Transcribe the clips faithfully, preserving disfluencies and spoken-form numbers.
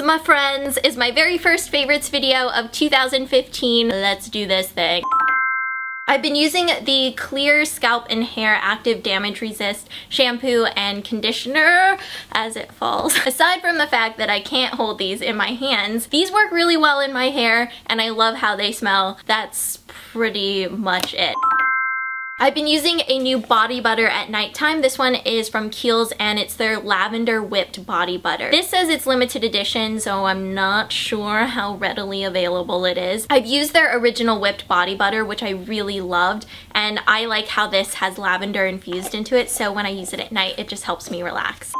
This, my friends, is my very first favorites video of two thousand fifteen. Let's do this thing. I've been using the CLEAR Scalp and Hair Active Damage Resist shampoo and conditioner as it falls. Aside from the fact that I can't hold these in my hands, these work really well in my hair and I love how they smell. That's pretty much it. I've been using a new body butter at nighttime. This one is from Kiehl's and it's their Lavender Whipped Body Butter. This says it's limited edition, so I'm not sure how readily available it is. I've used their original whipped body butter, which I really loved, and I like how this has lavender infused into it, so when I use it at night, it just helps me relax.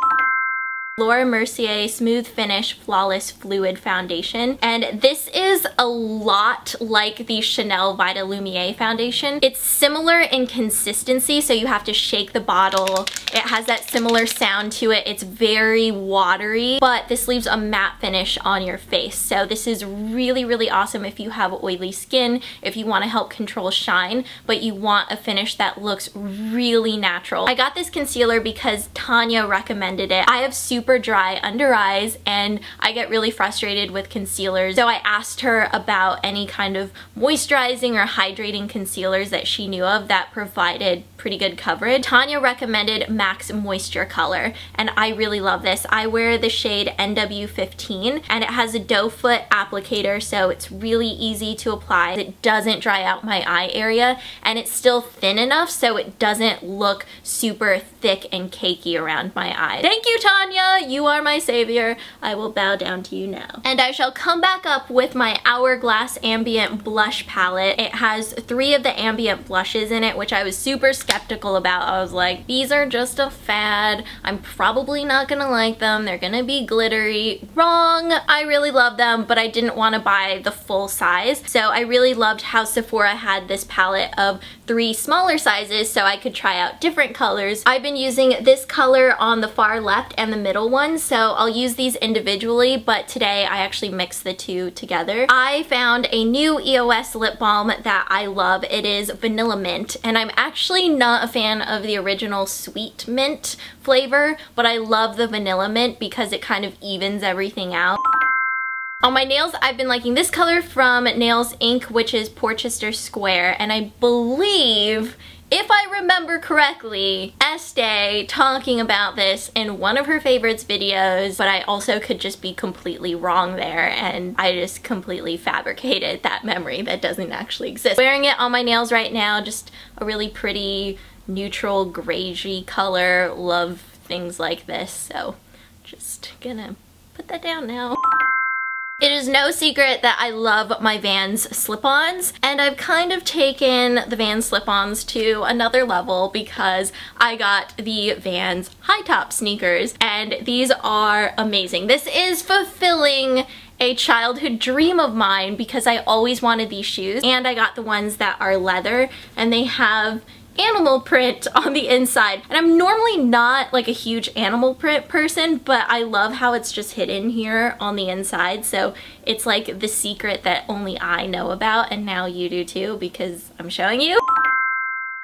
Laura Mercier Smooth Finish Flawless Fluid Foundation, and this is a lot like the Chanel Vita Lumiere foundation. It's similar in consistency, so you have to shake the bottle. It has that similar sound to it. It's very watery, but this leaves a matte finish on your face. So this is really, really awesome if you have oily skin, if you want to help control shine, but you want a finish that looks really natural. I got this concealer because Tanya recommended it. I have super dry under eyes and I get really frustrated with concealers, so I asked her about any kind of moisturizing or hydrating concealers that she knew of that provided pretty good coverage. Tanya recommended MAC's Moisture Color and I really love this. I wear the shade N W fifteen and it has a doe foot applicator, so it's really easy to apply. It doesn't dry out my eye area and it's still thin enough so it doesn't look super thick and cakey around my eye. Thank you, Tanya! You are my savior. I will bow down to you now. And I shall come back up with my Hourglass Ambient Blush Palette. It has three of the ambient blushes in it, which I was super skeptical about. I was like, these are just a fad. I'm probably not gonna like them. They're gonna be glittery. Wrong! I really love them, but I didn't want to buy the full size. So I really loved how Sephora had this palette of three smaller sizes so I could try out different colors. I've been using this color on the far left and the middle one, so I'll use these individually, but today I actually mixed the two together. I found a new E O S lip balm that I love. It is Vanilla Mint, and I'm actually not a fan of the original Sweet Mint flavor, but I love the Vanilla Mint because it kind of evens everything out. On my nails, I've been liking this color from Nails Incorporated, which is Porchester Square, and I believe, if I remember correctly, Estee talking about this in one of her favorites videos, but I also could just be completely wrong there and I just completely fabricated that memory that doesn't actually exist. Wearing it on my nails right now, just a really pretty neutral grayy color. Love things like this, so just gonna put that down now. It is no secret that I love my Vans slip-ons, and I've kind of taken the Vans slip-ons to another level because I got the Vans high-top sneakers, and these are amazing. This is fulfilling a childhood dream of mine because I always wanted these shoes, and I got the ones that are leather, and they have animal print on the inside. And I'm normally not like a huge animal print person, but I love how it's just hidden here on the inside. So it's like the secret that only I know about, and now you do too because I'm showing you.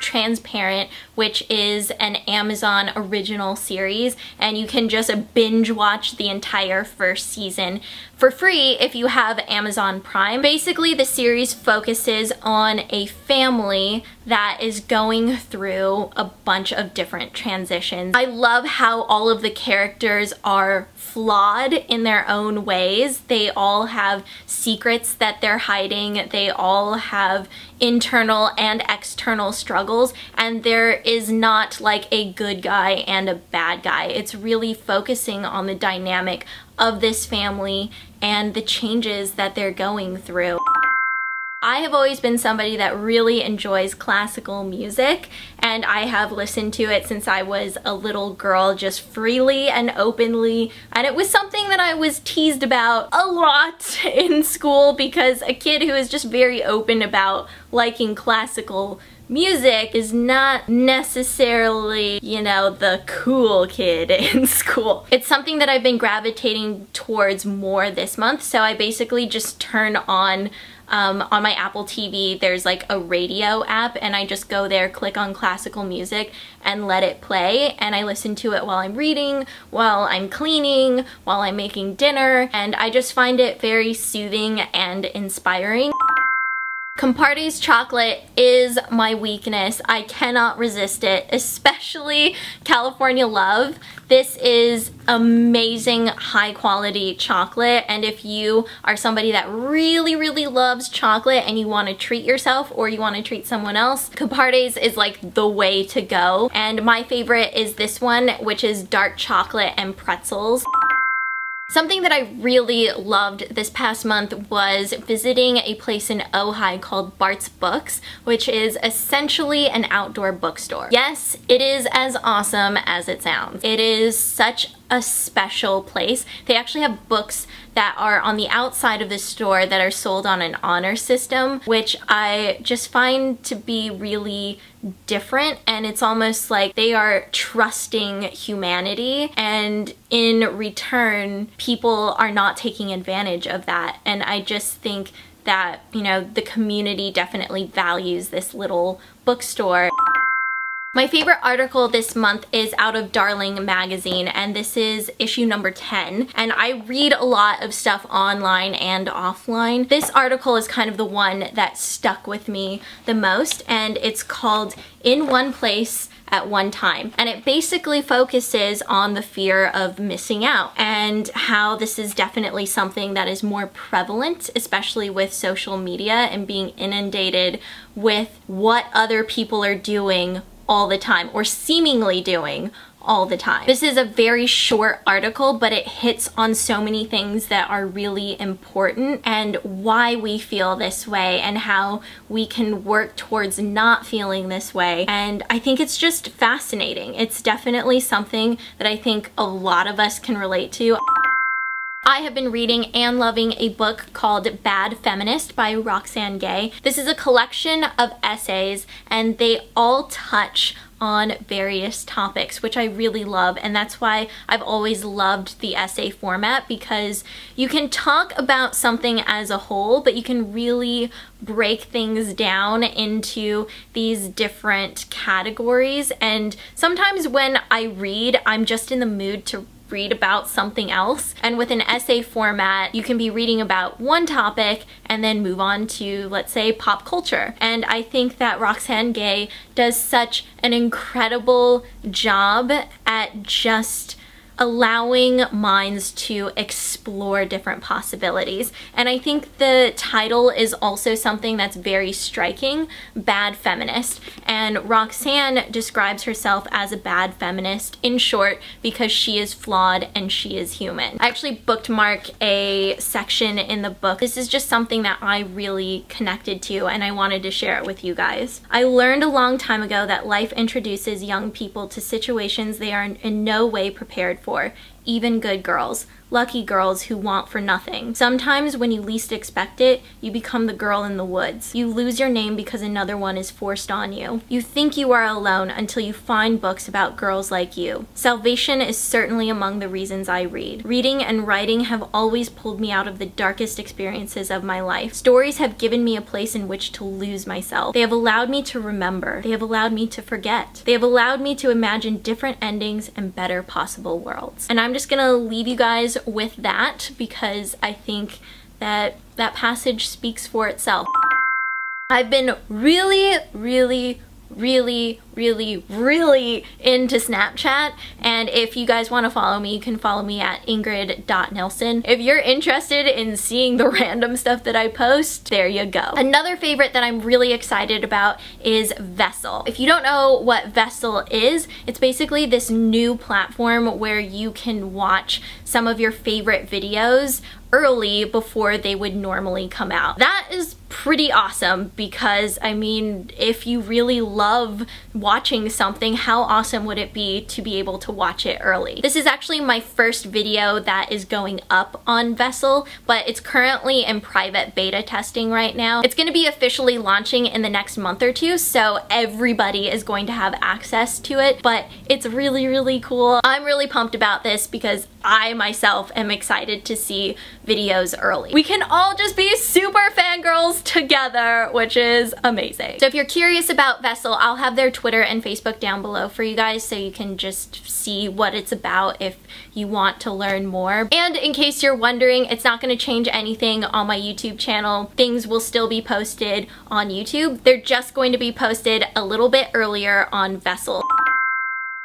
Transparent, which is an Amazon original series, and you can just binge watch the entire first season for free if you have Amazon Prime. Basically, the series focuses on a family that is going through a bunch of different transitions. I love how all of the characters are flawed in their own ways. They all have secrets that they're hiding. They all have internal and external struggles, and there is not like a good guy and a bad guy. It's really focusing on the dynamic of this family and the changes that they're going through. I have always been somebody that really enjoys classical music, and I have listened to it since I was a little girl, just freely and openly, and it was something that I was teased about a lot in school because a kid who is just very open about liking classical music is not necessarily, you know, the cool kid in school. It's something that I've been gravitating towards more this month, so I basically just turn on Um, on my Apple T V, there's like a radio app, and I just go there, click on classical music, and let it play, and I listen to it while I'm reading, while I'm cleaning, while I'm making dinner, and I just find it very soothing and inspiring. Compartes chocolate is my weakness. I cannot resist it, especially California Love. This is amazing high quality chocolate, and if you are somebody that really, really loves chocolate and you want to treat yourself or you want to treat someone else, Compartes is like the way to go. And my favorite is this one, which is dark chocolate and pretzels. Something that I really loved this past month was visiting a place in Ojai called Bart's Books, which is essentially an outdoor bookstore. Yes, it is as awesome as it sounds. It is such a special place. They actually have books that are on the outside of the store that are sold on an honor system, which I just find to be really different, and it's almost like they are trusting humanity, and in return people are not taking advantage of that. And I just think that, you know, the community definitely values this little bookstore. My favorite article this month is out of Darling Magazine, and this is issue number ten, and I read a lot of stuff online and offline. This article is kind of the one that stuck with me the most, and it's called In One Place at One Time, and it basically focuses on the fear of missing out and how this is definitely something that is more prevalent, especially with social media and being inundated with what other people are doing all the time, or seemingly doing all the time. This is a very short article, but it hits on so many things that are really important and why we feel this way and how we can work towards not feeling this way. And I think it's just fascinating. It's definitely something that I think a lot of us can relate to. I have been reading and loving a book called Bad Feminist by Roxanne Gay. This is a collection of essays, and they all touch on various topics, which I really love, and that's why I've always loved the essay format, because you can talk about something as a whole, but you can really break things down into these different categories. And sometimes when I read, I'm just in the mood to read about something else, and with an essay format you can be reading about one topic and then move on to, let's say, pop culture. And I think that Roxane Gay does such an incredible job at just allowing minds to explore different possibilities. And I think the title is also something that's very striking, Bad Feminist. And Roxanne describes herself as a bad feminist, in short, because she is flawed and she is human. I actually bookmarked a section in the book. This is just something that I really connected to, and I wanted to share it with you guys. I learned a long time ago that life introduces young people to situations they are in no way prepared for. For, even good girls, lucky girls who want for nothing. Sometimes when you least expect it, you become the girl in the woods. You lose your name because another one is forced on you. You think you are alone until you find books about girls like you. Salvation is certainly among the reasons I read. Reading and writing have always pulled me out of the darkest experiences of my life. Stories have given me a place in which to lose myself. They have allowed me to remember. They have allowed me to forget. They have allowed me to imagine different endings and better possible worlds. And I'm just gonna leave you guys with that, because I think that that passage speaks for itself. I've been really, really, really, really, really into Snapchat, and if you guys want to follow me, you can follow me at Ingrid dot Nilsen. If you're interested in seeing the random stuff that I post, there you go. Another favorite that I'm really excited about is Vessel. If you don't know what Vessel is, it's basically this new platform where you can watch some of your favorite videos early before they would normally come out. That is pretty awesome because, I mean, if you really love watching something, how awesome would it be to be able to watch it early? This is actually my first video that is going up on Vessel, but it's currently in private beta testing right now. It's going to be officially launching in the next month or two, so everybody is going to have access to it, but it's really, really cool. I'm really pumped about this because I myself am excited to see videos early. We can all just be super fangirls together, which is amazing. So if you're curious about Vessel, I'll have their Twitter and Facebook down below for you guys so you can just see what it's about if you want to learn more. And in case you're wondering, it's not going to change anything on my YouTube channel. Things will still be posted on YouTube. They're just going to be posted a little bit earlier on Vessel.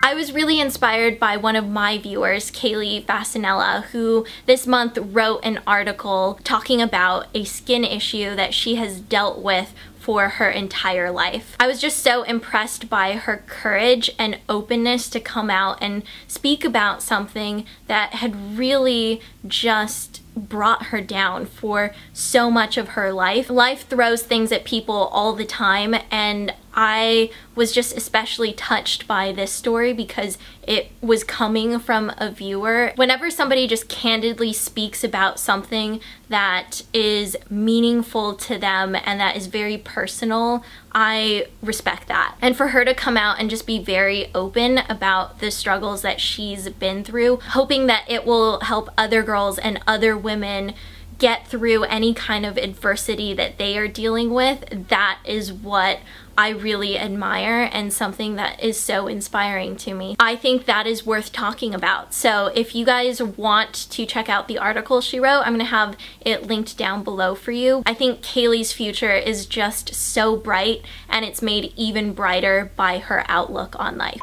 I was really inspired by one of my viewers, Kaylee Bassanella, who this month wrote an article talking about a skin issue that she has dealt with for her entire life. I was just so impressed by her courage and openness to come out and speak about something that had really just brought her down for so much of her life. Life throws things at people all the time, and I was just especially touched by this story because it was coming from a viewer. Whenever somebody just candidly speaks about something that is meaningful to them and that is very personal, I respect that. And for her to come out and just be very open about the struggles that she's been through, hoping that it will help other girls and other women get through any kind of adversity that they are dealing with, that is what I really admire and something that is so inspiring to me. I think that is worth talking about. So if you guys want to check out the article she wrote, I'm gonna have it linked down below for you. I think Kaylee's future is just so bright, and it's made even brighter by her outlook on life.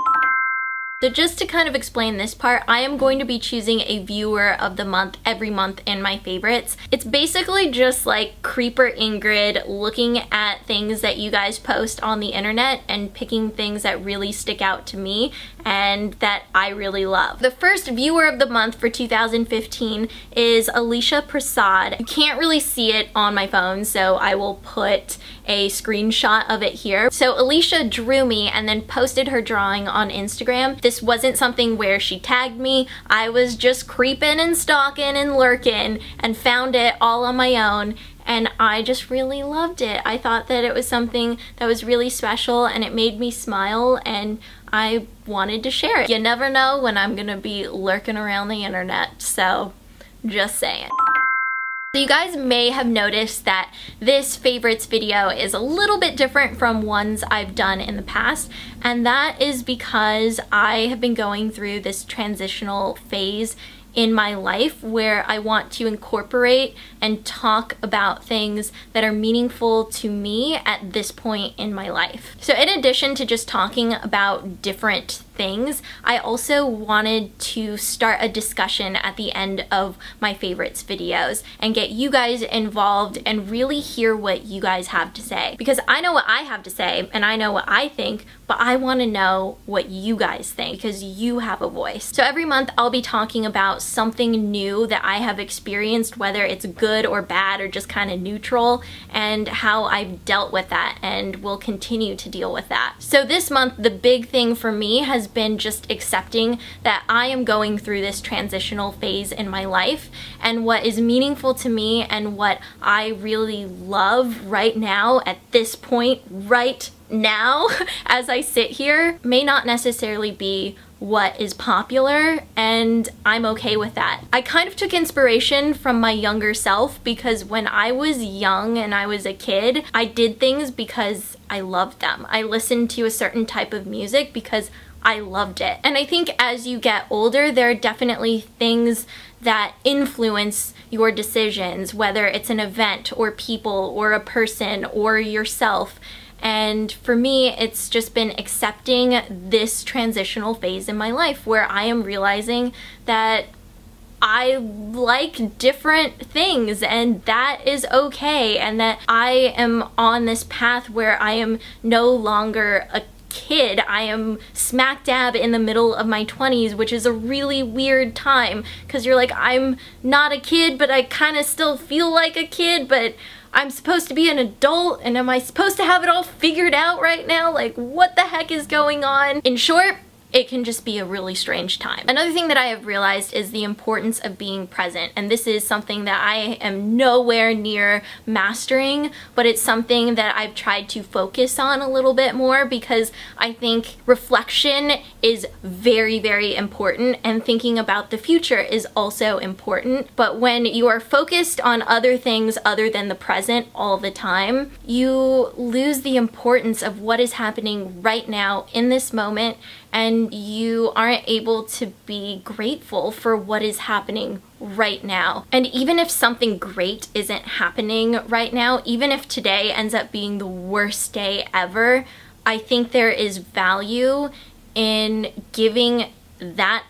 So just to kind of explain this part, I am going to be choosing a viewer of the month every month in my favorites. It's basically just like Creeper Ingrid looking at things that you guys post on the internet and picking things that really stick out to me and that I really love. The first viewer of the month for two thousand fifteen is Alicia Prasad. You can't really see it on my phone, so I will put a screenshot of it here. So Alicia drew me and then posted her drawing on Instagram. This wasn't something where she tagged me. I was just creeping and stalking and lurking and found it all on my own, and I just really loved it. I thought that it was something that was really special and it made me smile, and I wanted to share it. You never know when I'm gonna be lurking around the internet, so just saying. So you guys may have noticed that this favorites video is a little bit different from ones I've done in the past, and that is because I have been going through this transitional phase in my life where I want to incorporate and talk about things that are meaningful to me at this point in my life. So in addition to just talking about different things, I also wanted to start a discussion at the end of my favorites videos and get you guys involved and really hear what you guys have to say. Because I know what I have to say and I know what I think, but I want to know what you guys think because you have a voice. So every month I'll be talking about something new that I have experienced, whether it's good or bad or just kind of neutral, and how I've dealt with that and will continue to deal with that. So this month the big thing for me has been just accepting that I am going through this transitional phase in my life, and what is meaningful to me and what I really love right now at this point right now as I sit here may not necessarily be what is popular, and I'm okay with that. I kind of took inspiration from my younger self because when I was young and I was a kid, I did things because I loved them. I listened to a certain type of music because I loved it. And I think as you get older, there are definitely things that influence your decisions, whether it's an event or people or a person or yourself. And for me, it's just been accepting this transitional phase in my life where I am realizing that I like different things, and that is okay, and that I am on this path where I am no longer a kid. I am smack dab in the middle of my twenties, which is a really weird time because you're like, I'm not a kid, but I kind of still feel like a kid, but I'm supposed to be an adult, and am I supposed to have it all figured out right now? Like, what the heck is going on? In short, it can just be a really strange time. Another thing that I have realized is the importance of being present, and this is something that I am nowhere near mastering, but it's something that I've tried to focus on a little bit more because I think reflection is very, very important, and thinking about the future is also important. But when you are focused on other things other than the present all the time, you lose the importance of what is happening right now in this moment, and you aren't able to be grateful for what is happening right now. And even if something great isn't happening right now, even if today ends up being the worst day ever, I think there is value in giving that,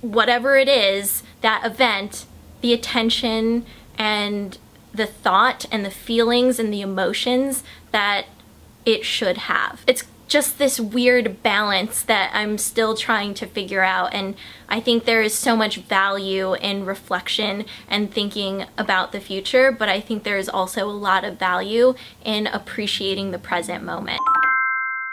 whatever it is, that event, the attention and the thought and the feelings and the emotions that it should have. It's just this weird balance that I'm still trying to figure out, and I think there is so much value in reflection and thinking about the future, but I think there is also a lot of value in appreciating the present moment.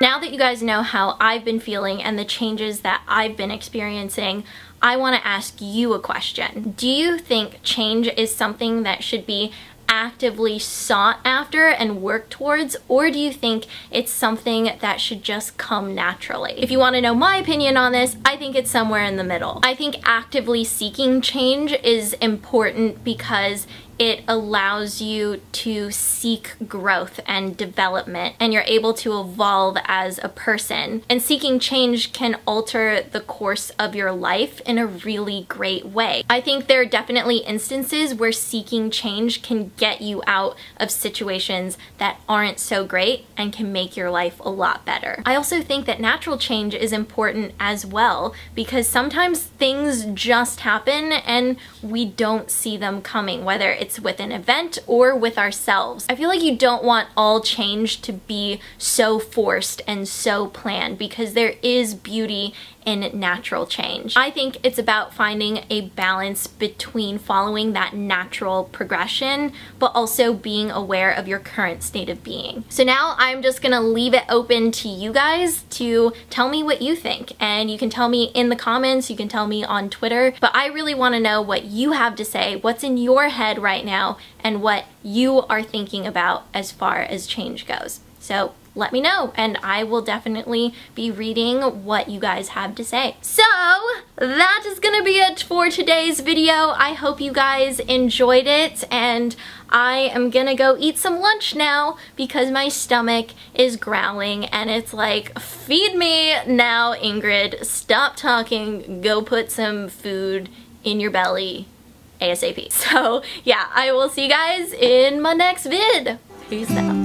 Now that you guys know how I've been feeling and the changes that I've been experiencing, I want to ask you a question. Do you think change is something that should be actively sought after and work towards, or do you think it's something that should just come naturally? If you want to know my opinion on this, I think it's somewhere in the middle. I think actively seeking change is important because it allows you to seek growth and development, and you're able to evolve as a person. And seeking change can alter the course of your life in a really great way. I think there are definitely instances where seeking change can get you out of situations that aren't so great and can make your life a lot better. I also think that natural change is important as well, because sometimes things just happen and we don't see them coming, whether it's It's with an event or with ourselves. I feel like you don't want all change to be so forced and so planned, because there is beauty in natural change. I think it's about finding a balance between following that natural progression, but also being aware of your current state of being. So now I'm just gonna leave it open to you guys to tell me what you think, and you can tell me in the comments, you can tell me on Twitter, but I really wanna know what you have to say, what's in your head right now, and what you are thinking about as far as change goes. So let me know, and I will definitely be reading what you guys have to say. So that is gonna be it for today's video. I hope you guys enjoyed it, and I am gonna go eat some lunch now because my stomach is growling and it's like, feed me now, Ingrid. Stop talking, go put some food in your belly ASAP. So yeah, I will see you guys in my next vid. Peace out.